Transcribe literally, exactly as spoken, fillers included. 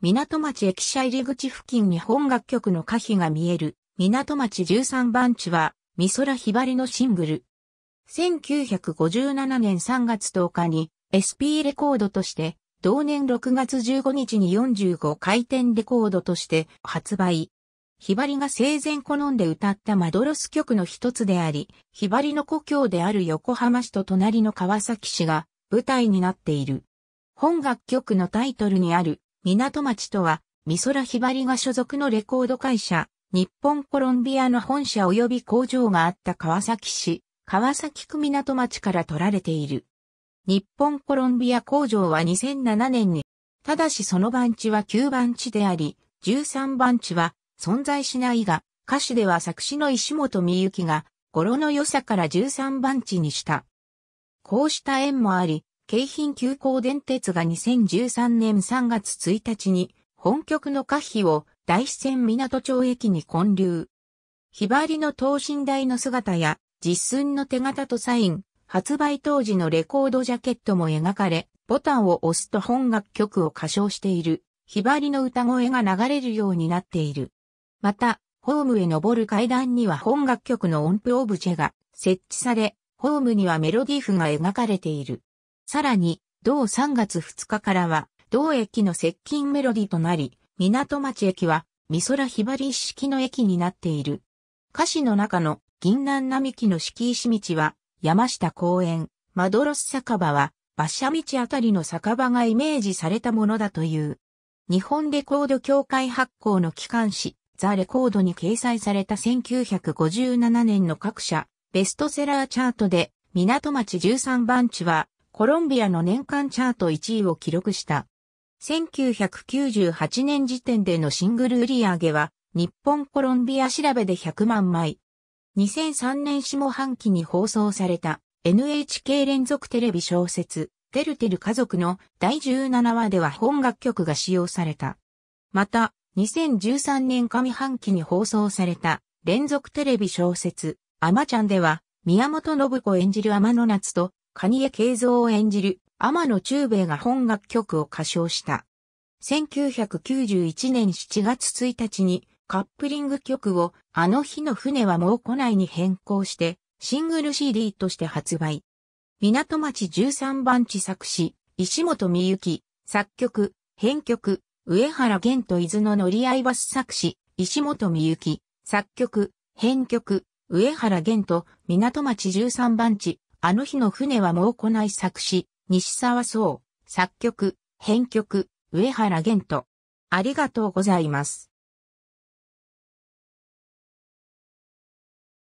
港町駅舎入り口付近に本楽曲の歌碑が見える、港町じゅうさんばん地は、美空ひばりのシングル。せんきゅうひゃくごじゅうななねんさんがつとおかに、エスピー レコードとして、同年ろくがつじゅうごにちによんじゅうごかいてんレコードとして発売。ひばりが生前好んで歌ったマドロス曲の一つであり、ひばりの故郷である横浜市と隣の川崎市が舞台になっている。本楽曲のタイトルにある港町とは、美空ひばりが所属のレコード会社、日本コロンビアの本社及び工場があった川崎市、川崎区港町から取られている。日本コロンビア工場はにせんななねんに、ただしその番地は旧番地であり、じゅうさんばん地は、存在しないが、歌詞では作詞の石本美由紀が、語呂の良さからじゅうさんばん地にした。こうした縁もあり、京浜急行電鉄がにせんじゅうさんねんさんがつついたちに、本曲の歌碑を大師線港町駅に建立。ひばりの等身大の姿や、実寸の手形とサイン、発売当時のレコードジャケットも描かれ、ボタンを押すと本楽曲を歌唱している、ひばりの歌声が流れるようになっている。また、ホームへ上る階段には本楽曲の音符オブジェが設置され、ホームにはメロディー譜が描かれている。さらに、同さんがつふつかからは、同駅の接近メロディーとなり、港町駅は、美空ひばり一式の駅になっている。歌詞の中の、銀杏並木の敷石道は、山下公園、マドロス酒場は、馬車道あたりの酒場がイメージされたものだという。日本レコード協会発行の機関誌、ザ・レコードに掲載されたせんきゅうひゃくごじゅうななねんの各社、ベストセラーチャートで、港町じゅうさんばん地は、コロンビアの年間チャートいちいを記録した。せんきゅうひゃくきゅうじゅうはちねん時点でのシングル売り上げは、日本コロンビア調べでひゃくまんまい。にせんさんねん下半期に放送された、エヌエイチケー 連続テレビ小説、てるてる家族のだいじゅうななわでは本楽曲が使用された。また、にせんじゅうさんねん上半期に放送された連続テレビ小説、あまちゃんでは、宮本信子演じる天野夏と、蟹江敬三を演じる天野忠兵衛が本楽曲を歌唱した。せんきゅうひゃくきゅうじゅういちねんしちがつついたちに、カップリング曲を、あの日の船はもう来ないに変更して、シングル シーディー として発売。港町じゅうさんばん地作詞、石本美由紀、作曲、編曲、上原弦と伊豆の乗り合いバス作詞、石本美由紀、作曲、編曲、上原弦と港町じゅうさんばん地、あの日の船はもう来ない作詞、西沢壮、作曲、編曲、上原弦と。ありがとうございます。